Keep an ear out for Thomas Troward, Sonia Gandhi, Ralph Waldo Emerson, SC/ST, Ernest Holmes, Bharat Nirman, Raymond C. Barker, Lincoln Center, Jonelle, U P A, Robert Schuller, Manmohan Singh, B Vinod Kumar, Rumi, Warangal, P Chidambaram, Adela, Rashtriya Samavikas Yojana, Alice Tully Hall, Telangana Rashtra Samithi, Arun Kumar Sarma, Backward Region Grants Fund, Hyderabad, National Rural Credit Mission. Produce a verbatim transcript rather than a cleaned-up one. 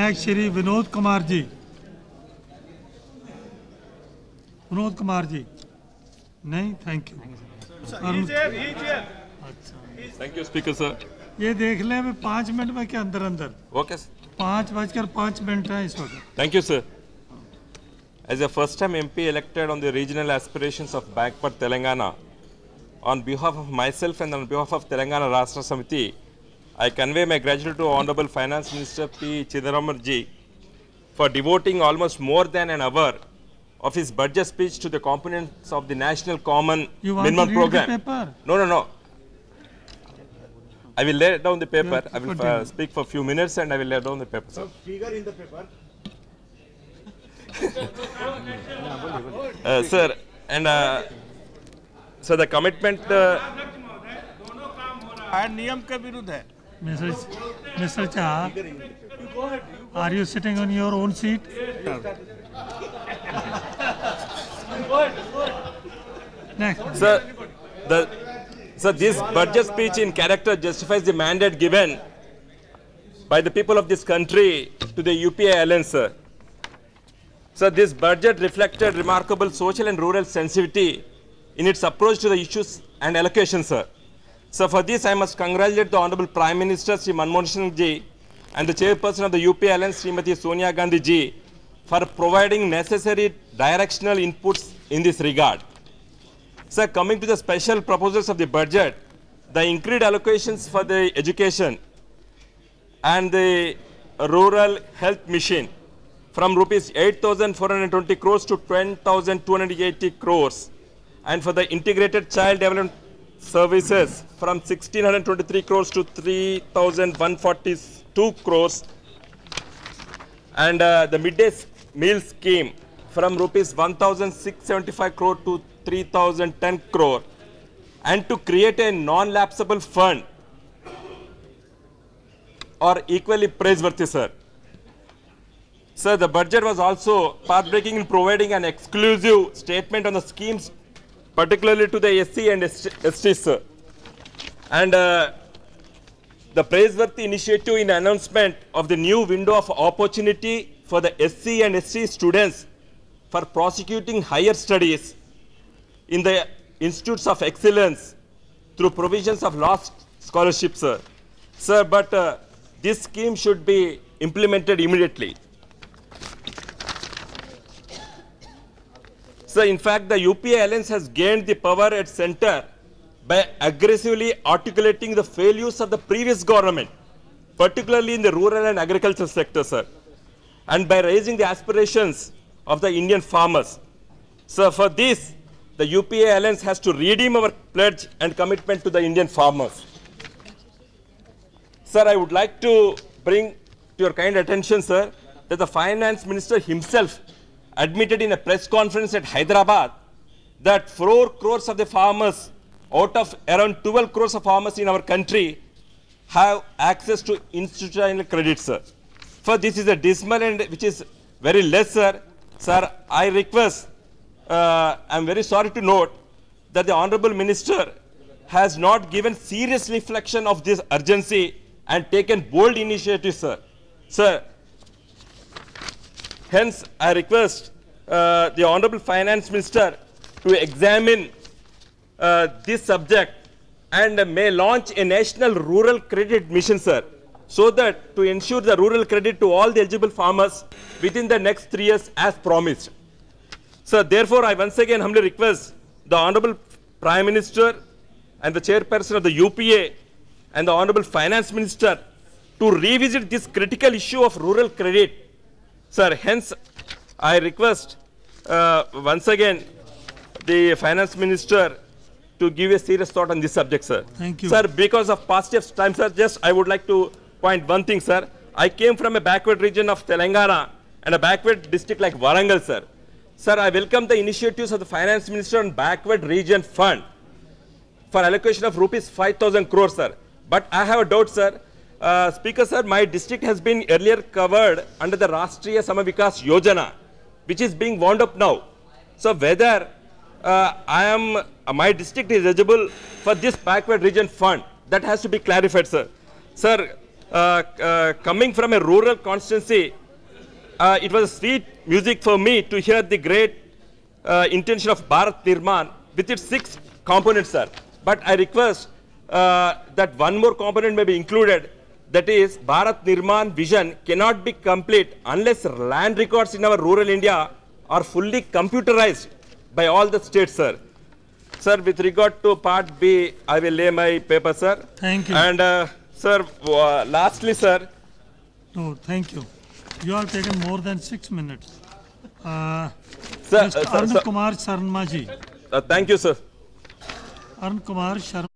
Next, Shri Vinod Kumar ji. Vinod Kumar ji. No, thank you. Thank you, sir. He's here. He's here. Thank you, Speaker, sir. ये देख लें मैं पांच minute में के अंदर अंदर ओके पांच बजकर पांच मिनट है इस वक्त thank you sir as a first time MP elected on the regional aspirations of backward Telangana on behalf of myself and on behalf of Telangana Rashtra Samithi I convey my gratitude to honourable finance minister P Chidambaram ji for devoting almost more than an hour of his budget speech to the components of the national common minimum program. You want to read the paper? No, no, no. I will lay down the paper. I will uh, speak for a few minutes and I will lay down the paper. So, figure in the paper. uh, sir, and uh, so the commitment. Uh, Mister Mister Chah, are you sitting on your own seat? Next. Sir, the. So this budget speech in character justifies the mandate given by the people of this country to the U P A alliance, sir. So this budget reflected remarkable social and rural sensitivity in its approach to the issues and allocation, sir. So for this, I must congratulate the Honorable Prime Minister, Sri Manmohan Singh ji, and the chairperson of the U P A alliance, Srimati Sonia Gandhi ji, for providing necessary directional inputs in this regard. Sir, coming to the special proposals of the budget, the increased allocations for the education and the rural health mission from rupees eight thousand four hundred twenty crores to ten thousand two hundred eighty crores, and for the integrated child development services from one thousand six hundred twenty-three crores to three thousand one hundred forty-two crores, and uh, the midday meal scheme from rupees one thousand six hundred seventy-five crore to three thousand ten crore, and to create a non-lapsable fund are equally praiseworthy, sir. Sir, the budget was also pathbreaking in providing an exclusive statement on the schemes, particularly to the S C and S T, sir. And uh, the praiseworthy initiative in announcement of the new window of opportunity for the S C and S T students for prosecuting higher studies in the institutes of excellence through provisions of lost scholarships, sir. Sir, but uh, this scheme should be implemented immediately. Sir, in fact, the U P A alliance has gained the power at center by aggressively articulating the failures of the previous government, particularly in the rural and agricultural sector, sir, and by raising the aspirations of the Indian farmers. Sir, for this, the U P A alliance has to redeem our pledge and commitment to the Indian farmers. Sir, I would like to bring to your kind attention, sir, that the finance minister himself admitted in a press conference at Hyderabad that four crores of the farmers, out of around twelve crores of farmers in our country, have access to institutional credit, sir. For this is a dismal and which is very less, sir. Sir, I request. Uh, I'm very sorry to note that the Honorable Minister has not given serious reflection of this urgency and taken bold initiatives, sir. Sir, hence I request uh, the Honorable Finance Minister to examine uh, this subject and uh, may launch a National Rural Credit Mission, sir, so that to ensure the rural credit to all the eligible farmers within the next three years as promised. Sir, therefore, I once again humbly request the Honorable Prime Minister and the Chairperson of the U P A and the Honorable Finance Minister to revisit this critical issue of rural credit. Sir, hence, I request uh, once again the Finance Minister to give a serious thought on this subject, sir. Thank you. Sir, because of past time, sir, just I would like to point one thing, sir. I came from a backward region of Telangana and a backward district like Warangal, sir. Sir, I welcome the initiatives of the Finance Minister on Backward Region Fund for allocation of rupees five thousand crores, sir. But I have a doubt, sir. Uh, Speaker, sir, my district has been earlier covered under the Rashtriya Samavikas Yojana, which is being wound up now. So whether uh, I am, uh, my district is eligible for this Backward Region Fund, that has to be clarified, sir. Sir, uh, uh, coming from a rural constituency, uh, it was sweet music for me to hear the great uh, intention of Bharat Nirman with its six components, sir. But I request uh, that one more component may be included. That is, Bharat Nirman vision cannot be complete unless land records in our rural India are fully computerized by all the states, sir. Sir, with regard to part B, I will lay my paper, sir. Thank you. And, uh, sir, uh, lastly, sir. No, thank you. You have taken more than six minutes. Uh, sir, Mister Uh, sir, Arun sir, Kumar Sarma ji. Uh, thank you, sir. Arun Kumar Sarma.